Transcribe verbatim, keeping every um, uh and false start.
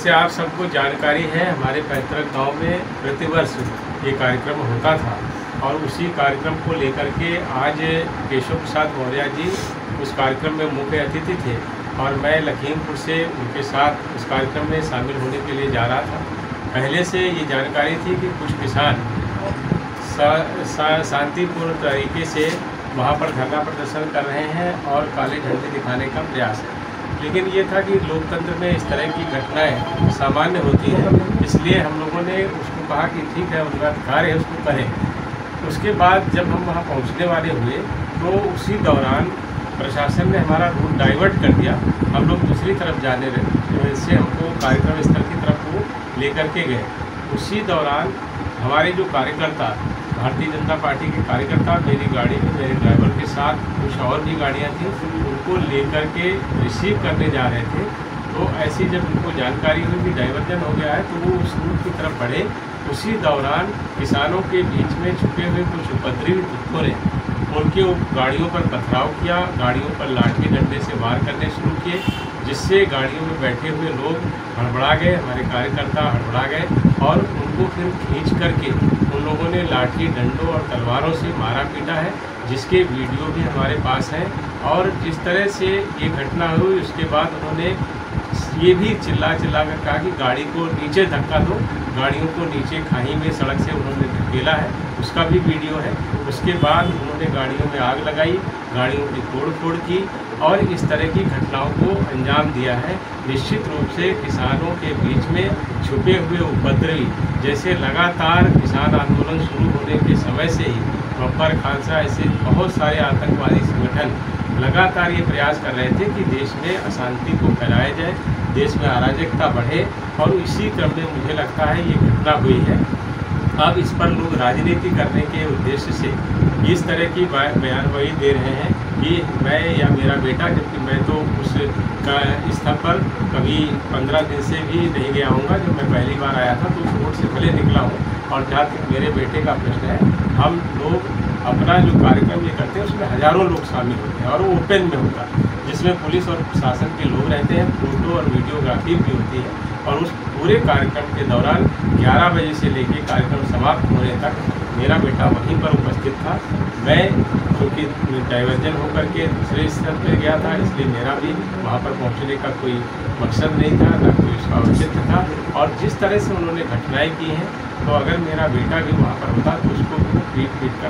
जैसे आप सबको जानकारी है, हमारे पैतृक गांव में प्रतिवर्ष ये कार्यक्रम होता था और उसी कार्यक्रम को लेकर के आज केशव प्रसाद मौर्या जी उस कार्यक्रम में मुख्य अतिथि थे और मैं लखीमपुर से उनके साथ उस कार्यक्रम में शामिल होने के लिए जा रहा था। पहले से ये जानकारी थी कि कुछ किसान सा, सा, शांतिपूर्ण तरीके से वहाँ पर धरना प्रदर्शन कर रहे हैं और काले झंडे दिखाने का प्रयास है, लेकिन ये था कि लोकतंत्र में इस तरह की घटनाएं सामान्य होती हैं, इसलिए हम लोगों ने उसको कहा कि ठीक है, उनका अधिकार है, उसको करें। उसके बाद जब हम वहाँ पहुँचने वाले हुए तो उसी दौरान प्रशासन ने हमारा रूट डाइवर्ट कर दिया। हम लोग दूसरी तरफ जाने रहे, इससे हमको कार्यक्रम स्थल की तरफ को लेकर के गए। उसी दौरान हमारे जो कार्यकर्ता, भारतीय जनता पार्टी के कार्यकर्ता, मेरी गाड़ी में मेरे ड्राइवर के साथ कुछ और भी गाड़ियाँ थीं, उनको लेकर के रिसीव करने जा रहे थे। तो ऐसी जब उनको जानकारी हुई कि डाइवर्जन हो गया है तो वो उस रूट की तरफ बढ़े। उसी दौरान किसानों के बीच में छुपे हुए कुछ उपद्रवी तत्वों ने उनके गाड़ियों पर पथराव किया, गाड़ियों पर लाठी डंडे से वार करने शुरू किए, जिससे गाड़ियों में बैठे हुए लोग हड़बड़ा गए, हमारे कार्यकर्ता हड़बड़ा गए और उनको फिर खींच करके उन लोगों ने लाठी डंडों और तलवारों से मारा पीटा है, जिसके वीडियो भी हमारे पास हैं। और जिस तरह से ये घटना हुई उसके बाद उन्होंने ये भी चिल्ला चिल्ला कर कहा कि गाड़ी को नीचे धक्का दो, गाड़ियों को नीचे खाई में सड़क से उन्होंने धकेला है, उसका भी वीडियो है। उसके बाद उन्होंने गाड़ियों में आग लगाई, गाड़ियों की तोड़ फोड़ की और इस तरह की घटनाओं को अंजाम दिया है। निश्चित रूप से किसानों के बीच में छुपे हुए उपद्रवी, जैसे लगातार किसान आंदोलन शुरू होने के समय से ही बब्बर खालसा ऐसे बहुत सारे आतंकवादी संगठन लगातार ये प्रयास कर रहे थे कि देश में अशांति को फैलाया जाए, देश में अराजकता बढ़े और इसी क्रम में मुझे लगता है ये घटना हुई है। अब इस पर लोग राजनीति करने के उद्देश्य से इस तरह की बयानबाजी दे रहे हैं कि मैं या मेरा बेटा, जबकि मैं तो उस स्थल पर कभी पंद्रह दिन से भी नहीं गया हूँगा। जब मैं पहली बार आया था तो रोड से भले निकला हूँ और जहाँ तक मेरे बेटे का प्रश्न है, हम लोग अपना जो कार्यक्रम ये करते हैं उसमें हज़ारों लोग शामिल होते हैं और वो ओपन में होता है, जिसमें पुलिस और प्रशासन के लोग रहते हैं, फोटो और वीडियोग्राफी भी होती है। और उस पूरे कार्यक्रम के दौरान ग्यारह बजे से लेकर कार्यक्रम समाप्त होने तक मेरा बेटा वहीं पर उपस्थित था। मैं क्योंकि डाइवर्जन होकर के दूसरे स्थल पर गया था, इसलिए मेरा भी वहाँ पर पहुँचने का कोई मकसद नहीं था, ना कोई उसका औचित्य था। और जिस तरह से उन्होंने घटनाएँ की हैं, तो अगर मेरा बेटा भी वहाँ पर होता तो उसको पीट पीट कर